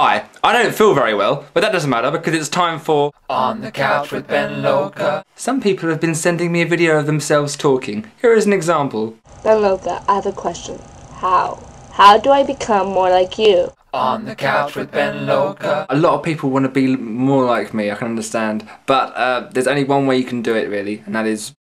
Hi, I don't feel very well, but that doesn't matter because it's time for On the Couch with Ben Loka. Some people have been sending me a video of themselves talking. Here is an example. Ben Loka, I have a question. How? How do I become more like you? On the Couch with Ben Loka. A lot of people want to be more like me, I can understand. But there's only one way you can do it really, and that is...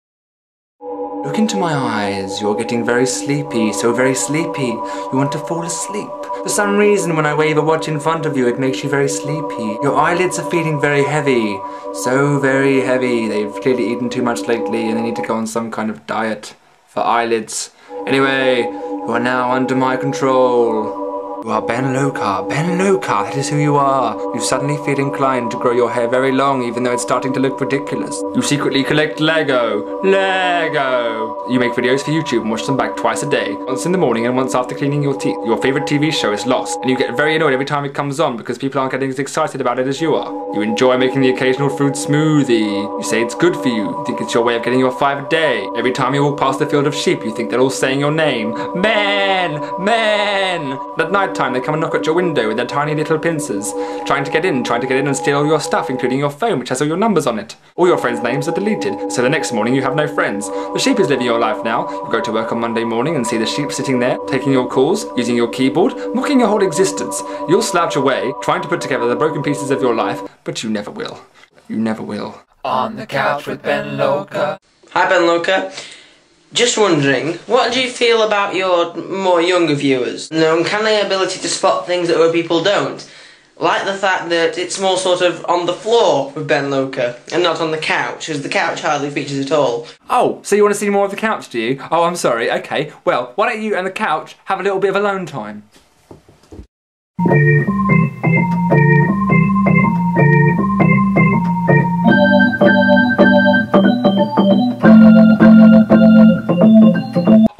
Look into my eyes, you're getting very sleepy, so very sleepy. You want to fall asleep. For some reason, when I wave a watch in front of you, it makes you very sleepy. Your eyelids are feeling very heavy. So very heavy. They've clearly eaten too much lately and they need to go on some kind of diet for eyelids. Anyway, you are now under my control. You are Ben Loka. Ben Loka, that is who you are. You suddenly feel inclined to grow your hair very long, even though it's starting to look ridiculous. You secretly collect Lego. Lego! You make videos for YouTube and watch them back twice a day. Once in the morning and once after cleaning your teeth. Your favourite TV show is Lost, and you get very annoyed every time it comes on because people aren't getting as excited about it as you are. You enjoy making the occasional fruit smoothie. You say it's good for you. You think it's your way of getting your 5 a day. Every time you walk past the field of sheep, you think they're all saying your name. Ben! Ben! At night time, they come and knock at your window with their tiny little pincers, trying to get in and steal all your stuff, including your phone, which has all your numbers on it. All your friends' names are deleted, so the next morning you have no friends. The sheep is living your life now. You go to work on Monday morning and see the sheep sitting there, taking your calls, using your keyboard, mocking your whole existence. You'll slouch away, trying to put together the broken pieces of your life, but you never will. You never will. On the Couch with Ben Loka. Hi, Ben Loka. Just wondering, what do you feel about your more younger viewers? Their uncanny ability to spot things that other people don't. Like the fact that it's more sort of on the floor with Ben Loka and not on the couch, as the couch hardly features at all. Oh, so you want to see more of the couch, do you? Oh, I'm sorry, okay. Well, why don't you and the couch have a little bit of alone time?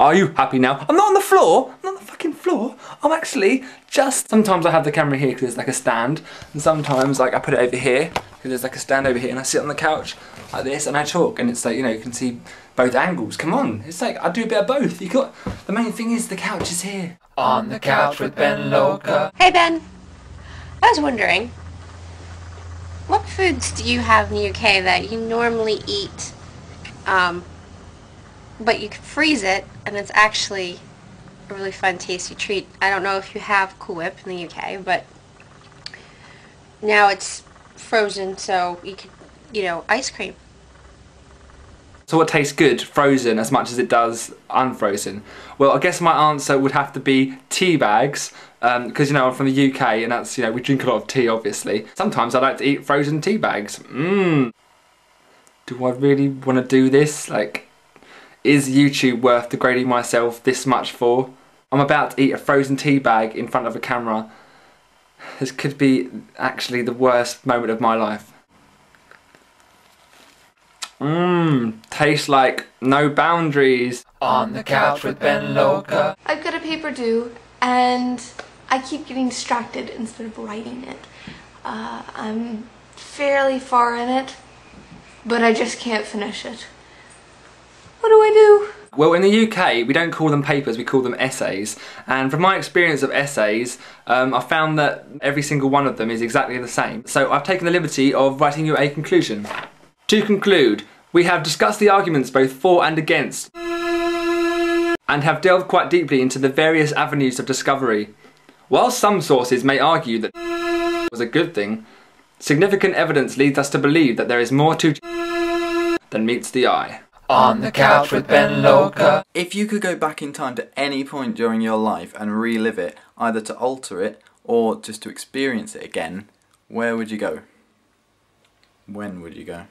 Are you happy now? I'm not on the floor! I'm not on the fucking floor! I'm actually just... Sometimes I have the camera here because there's like a stand, and sometimes like I put it over here because there's like a stand over here, and I sit on the couch like this and I talk, and it's like, you know, you can see both angles. Come on! It's like, I do a bit of both. You got... The main thing is the couch is here. On the Couch with Ben Loka. Hey Ben! I was wondering, what foods do you have in the UK that you normally eat, but you can freeze it, and it's actually a really fun, tasty treat? I don't know if you have Cool Whip in the UK, but now it's frozen, so you could, you know, ice cream. So what tastes good frozen as much as it does unfrozen? Well, I guess my answer would have to be tea bags, because, you know, I'm from the UK, and that's, you know, we drink a lot of tea, obviously. Sometimes I like to eat frozen tea bags. Mmm. Do I really want to do this? Like... Is YouTube worth degrading myself this much for? I'm about to eat a frozen tea bag in front of a camera. This could be actually the worst moment of my life. Mmm, tastes like no boundaries. On the Couch with Ben Loka. I've got a paper due and I keep getting distracted instead of writing it. I'm fairly far in it, but I just can't finish it. What do I do? Well, in the UK, we don't call them papers, we call them essays. And from my experience of essays, I found that every single one of them is exactly the same. So I've taken the liberty of writing you a conclusion. To conclude, we have discussed the arguments both for and against, and have delved quite deeply into the various avenues of discovery. While some sources may argue that was a good thing, significant evidence leads us to believe that there is more to than meets the eye. On the Couch with Ben Loka. If you could go back in time to any point during your life and relive it, either to alter it or just to experience it again, where would you go? When would you go?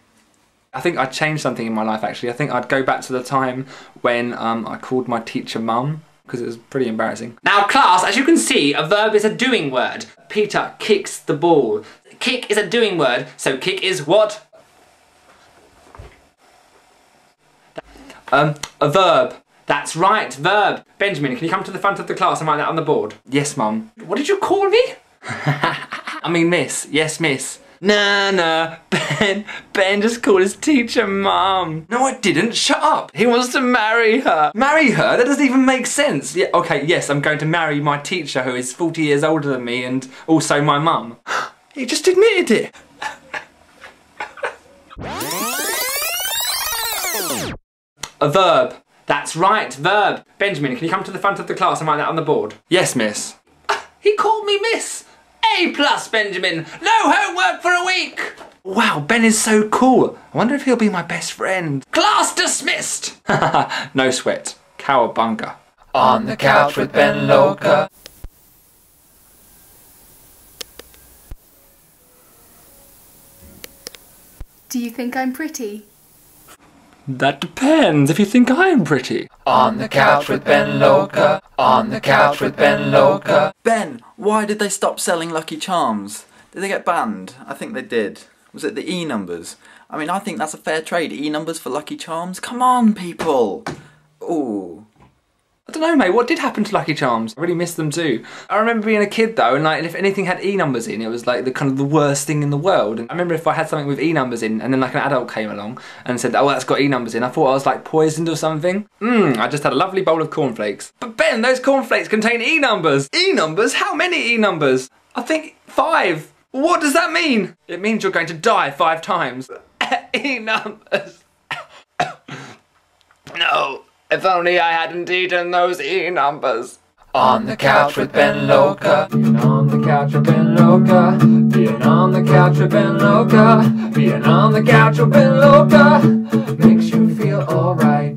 I think I'd change something in my life, actually. I think I'd go back to the time when I called my teacher mum, because it was pretty embarrassing. Now class, as you can see, a verb is a doing word. Peter kicks the ball. Kick is a doing word, so kick is what? A verb. That's right, verb. Benjamin, can you come to the front of the class and write that on the board? Yes, Mum. What did you call me? I mean, miss. Yes, miss. Nah, Ben just called his teacher mum. No, I didn't. Shut up. He wants to marry her. Marry her? That doesn't even make sense. Yeah, okay, yes, I'm going to marry my teacher who is 40 years older than me and also my mum. He just admitted it. A verb. That's right, verb. Benjamin, can you come to the front of the class and write that on the board? Yes, miss. He called me miss. A plus, Benjamin. No homework for a week. Wow, Ben is so cool. I wonder if he'll be my best friend. Class dismissed. No sweat. Cowabunga. On the couch with Ben Loka. Do you think I'm pretty? That depends if you think I'm pretty. On the couch with Ben Loka. On the couch with Ben Loka. Ben, why did they stop selling Lucky Charms? Did they get banned? I think they did. Was it the E numbers? I mean, I think that's a fair trade. E numbers for Lucky Charms? Come on, people! Ooh. I don't know, mate. What did happen to Lucky Charms? I really miss them too. I remember being a kid though, and like if anything had E numbers in, it was like the kind of the worst thing in the world. And I remember if I had something with E numbers in, and then like an adult came along and said, "Oh, that's got E numbers in," I thought I was like poisoned or something. I just had a lovely bowl of cornflakes. But Ben, those cornflakes contain E numbers. E numbers? How many E numbers? I think 5. What does that mean? It means you're going to die 5 times. E numbers. No. If only I hadn't eaten those E numbers. On the couch with Ben Loka. Being on the couch with Ben Loka. Being on the couch with Ben Loka. Being on the couch with Ben Loka. Makes you feel alright.